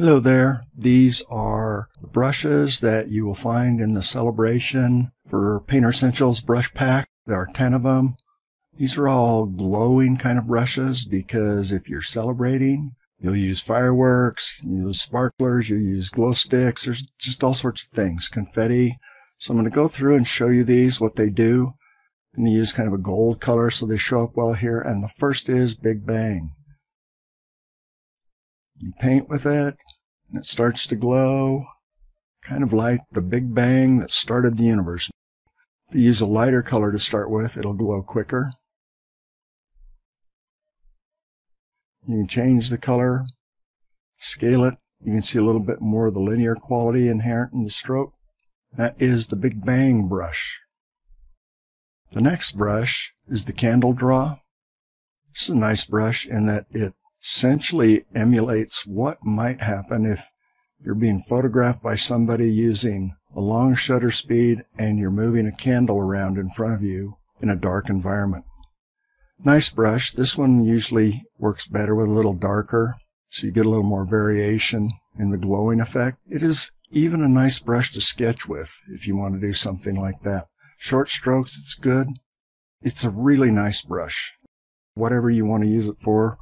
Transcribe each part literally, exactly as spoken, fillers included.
Hello there. These are the brushes that you will find in the Celebration for Painter Essentials Brush Pack. There are ten of them. These are all glowing kind of brushes because if you're celebrating, you'll use fireworks, you'll use sparklers, you'll use glow sticks. There's just all sorts of things, confetti. So I'm going to go through and show you these, what they do. And they use kind of a gold color so they show up well here. And the first is Big Bang. You paint with it, and it starts to glow, kind of like the Big Bang that started the universe. If you use a lighter color to start with, it'll glow quicker. You can change the color, scale it. You can see a little bit more of the linear quality inherent in the stroke. That is the Big Bang brush. The next brush is the Candle Draw. This is a nice brush in that it essentially emulates what might happen if you're being photographed by somebody using a long shutter speed and you're moving a candle around in front of you in a dark environment. Nice brush. This one usually works better with a little darker, so you get a little more variation in the glowing effect. It is even a nice brush to sketch with if you want to do something like that. Short strokes, it's good. It's a really nice brush. Whatever you want to use it for,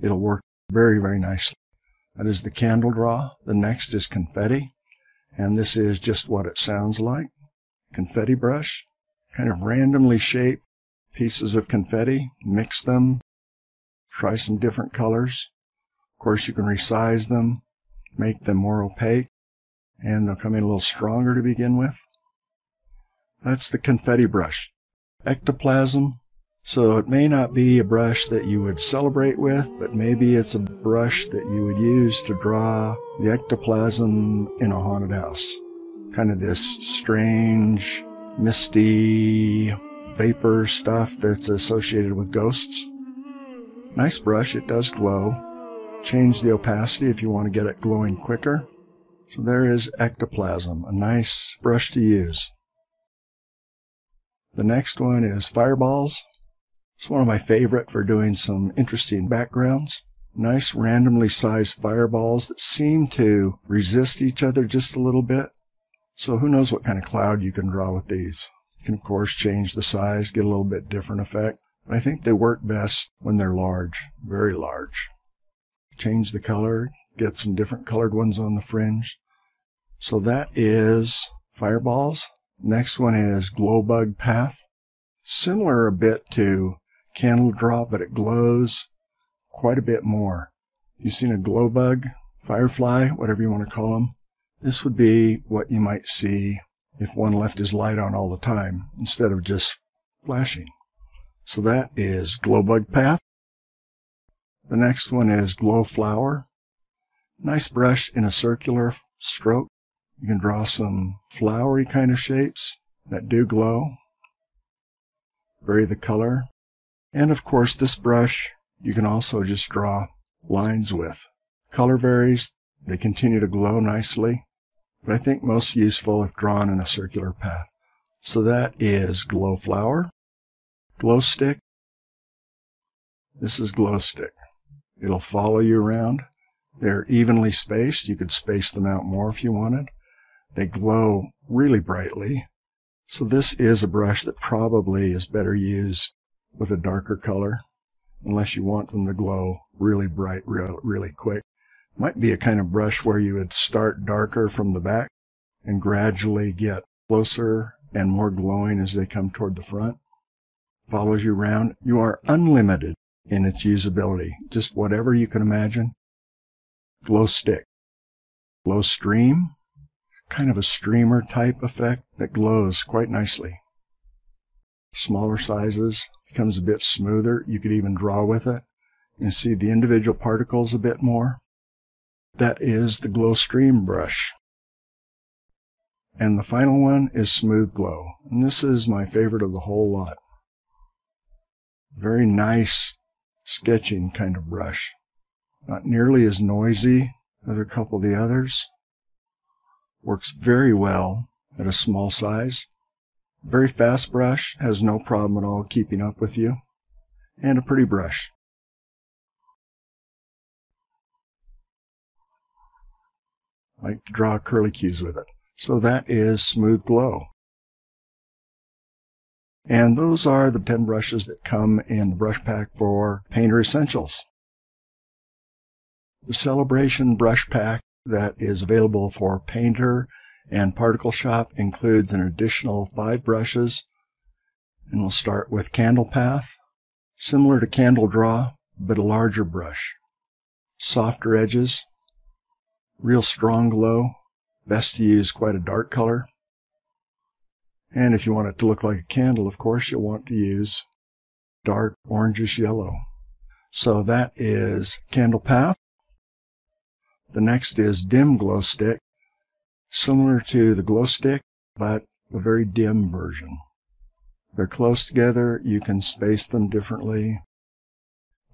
it'll work very, very nicely. That is the Candle Draw. The next is Confetti. And this is just what it sounds like. Confetti brush. Kind of randomly shaped pieces of confetti. Mix them. Try some different colors. Of course, you can resize them. Make them more opaque. And they'll come in a little stronger to begin with. That's the Confetti brush. Ectoplasm. So it may not be a brush that you would celebrate with, but maybe it's a brush that you would use to draw the ectoplasm in a haunted house. Kind of this strange, misty vapor stuff that's associated with ghosts. Nice brush, it does glow. Change the opacity if you want to get it glowing quicker. So there is ectoplasm, a nice brush to use. The next one is Fireballs. It's one of my favorite for doing some interesting backgrounds. Nice randomly sized fireballs that seem to resist each other just a little bit. So who knows what kind of cloud you can draw with these. You can of course change the size, get a little bit different effect. But I think they work best when they're large, very large. Change the color, get some different colored ones on the fringe. So that is Fireballs. Next one is Glowbug Path. Similar a bit to Candle Draw, but it glows quite a bit more. You've seen a glow bug, firefly, whatever you want to call them. This would be what you might see if one left his light on all the time instead of just flashing. So that is Glow Bug Path. The next one is Glow Flower. Nice brush in a circular stroke. You can draw some flowery kind of shapes that do glow. Vary the color. And of course, this brush you can also just draw lines with. Color varies, they continue to glow nicely, but I think most useful if drawn in a circular path. So that is Glow Flower. Glow Stick. This is Glow Stick. It'll follow you around. They're evenly spaced. You could space them out more if you wanted. They glow really brightly. So this is a brush that probably is better used with a darker color, unless you want them to glow really bright, real, really quick. Might be a kind of brush where you would start darker from the back and gradually get closer and more glowing as they come toward the front. Follows you around. You are unlimited in its usability. Just whatever you can imagine. Glow Stick. Glow Stream. Kind of a streamer type effect that glows quite nicely. Smaller sizes, becomes a bit smoother. You could even draw with it and see the individual particles a bit more. That is the Glow Stream brush. And the final one is Smooth Glow. And this is my favorite of the whole lot. Very nice sketching kind of brush. Not nearly as noisy as a couple of the others. Works very well at a small size. Very fast brush, has no problem at all keeping up with you. And a pretty brush. like to draw curlicues with it. So that is Smooth Glow. And those are the ten brushes that come in the brush pack for Painter Essentials. The Celebration Brush Pack that is available for Painter and Particle Shop includes an additional five brushes. And we'll start with Candle Path, similar to Candle Draw, but a larger brush. Softer edges, real strong glow, best to use quite a dark color. And if you want it to look like a candle, of course, you'll want to use dark orangish yellow. So that is Candle Path. The next is Dim Glow Stick, similar to the Glow Stick, but a very dim version. They're close together. You can space them differently.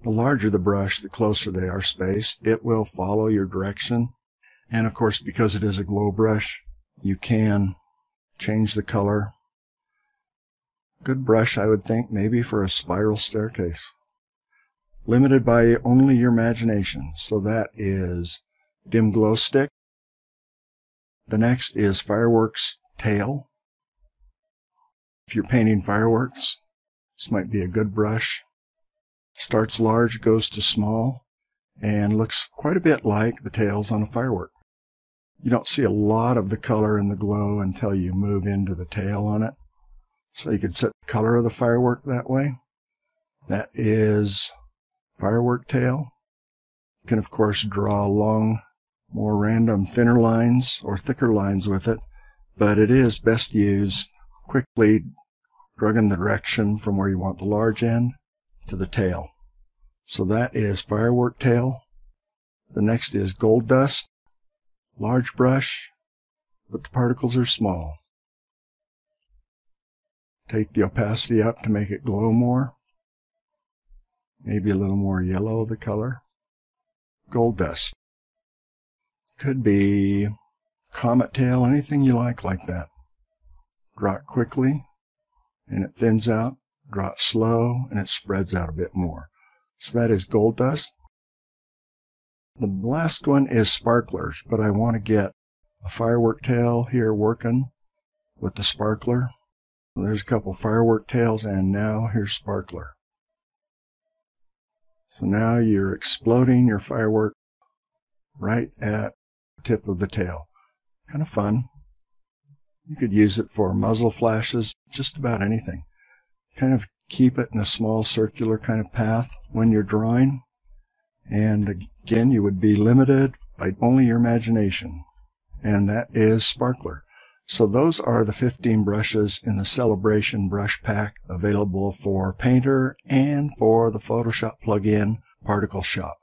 The larger the brush, the closer they are spaced. It will follow your direction. And of course, because it is a glow brush, you can change the color. Good brush, I would think, maybe for a spiral staircase. Limited by only your imagination. So that is Dim Glow Stick. The next is Fireworks Tail. If you're painting fireworks, this might be a good brush. Starts large, goes to small, and looks quite a bit like the tails on a firework. You don't see a lot of the color in the glow until you move into the tail on it. So you could set the color of the firework that way. That is Firework Tail. You can, of course, draw long, more random, thinner lines or thicker lines with it, but it is best used quickly, drugging the direction from where you want the large end to the tail. So that is Firework Tail. The next is Gold Dust. Large brush, but the particles are small. Take the opacity up to make it glow more. Maybe a little more yellow the color. Gold Dust. Could be Comet Tail, anything you like like that. Draw it quickly, and it thins out. Draw it slow, and it spreads out a bit more. So that is Gold Dust. The last one is Sparklers, but I want to get a Firework Tail here working with the sparkler. Well, there's a couple Firework Tails, and now here's Sparkler. So now you're exploding your firework right at the tip of the tail. Kind of fun. You could use it for muzzle flashes, just about anything. Kind of keep it in a small circular kind of path when you're drawing. And again, you would be limited by only your imagination. And that is Sparkler. So those are the fifteen brushes in the Celebration Brush Pack available for Painter and for the Photoshop plugin Particle Shop.